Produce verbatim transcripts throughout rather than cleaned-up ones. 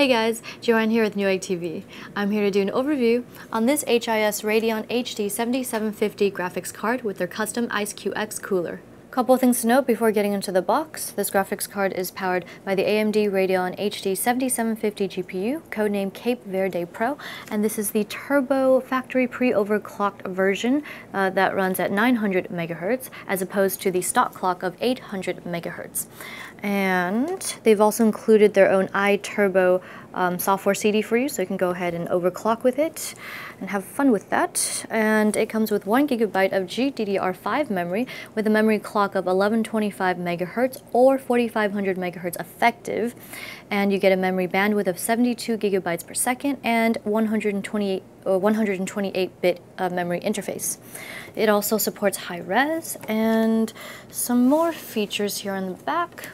Hey guys, Joanne here with Newegg T V. I'm here to do an overview on this H I S Radeon H D seventy-seven fifty graphics card with their custom ICE Q X cooler. Couple things to note before getting into the box. This graphics card is powered by the A M D Radeon H D seventy-seven fifty G P U, codenamed Cape Verde Pro, and this is the turbo factory pre-overclocked version uh, that runs at nine hundred megahertz as opposed to the stock clock of eight hundred megahertz. And they've also included their own iTurbo um, software C D for you, so you can go ahead and overclock with it and have fun with that. And it comes with one gigabyte of G D D R five memory with a memory clock of eleven twenty-five megahertz or forty-five hundred megahertz effective, and you get a memory bandwidth of seventy-two gigabytes per second and one hundred twenty-eight or one hundred twenty-eight bit uh, memory interface. It also supports high res and some more features here on the back.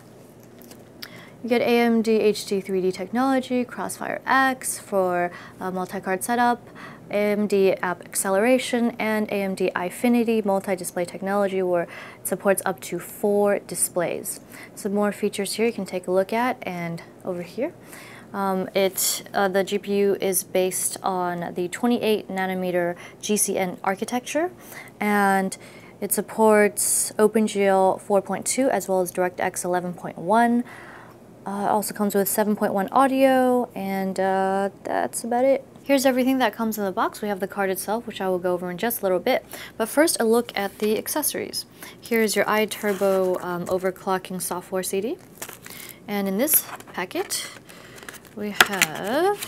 You get A M D H D three D technology, Crossfire X for uh, multi-card setup, A M D App Acceleration, and A M D Eyefinity multi-display technology where it supports up to four displays. Some more features here you can take a look at, and over here. Um, it, uh, the G P U is based on the twenty-eight nanometer G C N architecture, and it supports OpenGL four point two as well as DirectX eleven point one. Uh, also comes with seven point one audio, and uh, that's about it. Here's everything that comes in the box. We have the card itself, which I will go over in just a little bit. But first, a look at the accessories. Here's your iTurbo um, overclocking software C D. And in this packet, we have,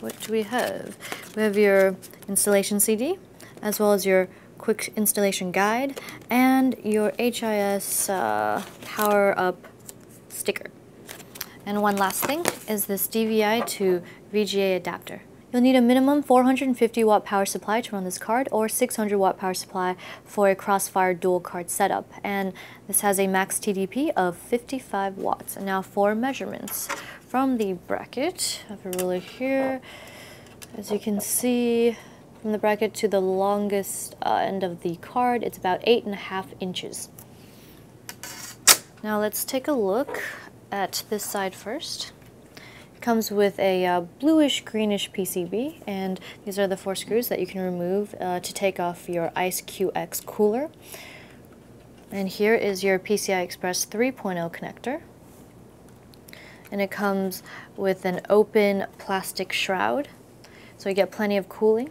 what do we have? We have your installation C D, as well as your quick installation guide, and your H I S uh, power up sticker. And one last thing is this D V I to V G A adapter. You'll need a minimum four hundred fifty watt power supply to run this card, or six hundred watt power supply for a Crossfire dual card setup. And this has a max T D P of fifty-five watts. And now for measurements. From the bracket, I have a ruler here. As you can see, from the bracket to the longest uh, end of the card, it's about eight and a half inches. Now let's take a look at this side first. Comes with a uh, bluish-greenish P C B, and these are the four screws that you can remove uh, to take off your ICE Q X cooler. And here is your P C I Express three point oh connector. And it comes with an open plastic shroud, so you get plenty of cooling,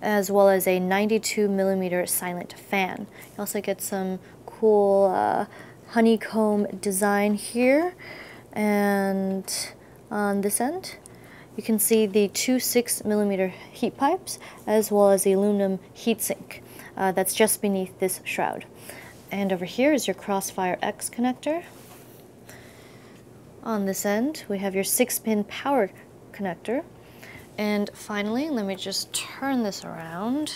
as well as a ninety-two millimeter silent fan. You also get some cool uh, honeycomb design here, and on this end, you can see the two six millimeter heat pipes as well as the aluminum heatsink uh, that's just beneath this shroud. And over here is your Crossfire X connector. On this end, we have your six pin power connector. And finally, let me just turn this around.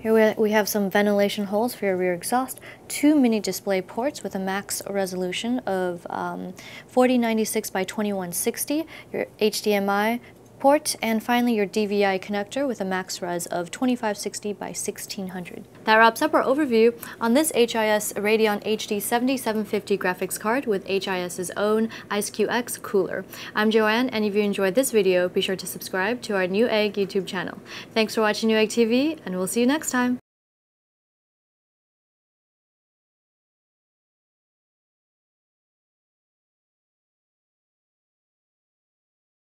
Here we have some ventilation holes for your rear exhaust, two mini display ports with a max resolution of um, forty ninety-six by twenty-one sixty, your H D M I port, and finally your D V I connector with a max res of twenty-five sixty by sixteen hundred. That wraps up our overview on this H I S Radeon H D seventy-seven fifty graphics card with HIS's own ICE Q X cooler. I'm Joanne, and if you enjoyed this video, be sure to subscribe to our Newegg YouTube channel. Thanks for watching Newegg T V, and we'll see you next time.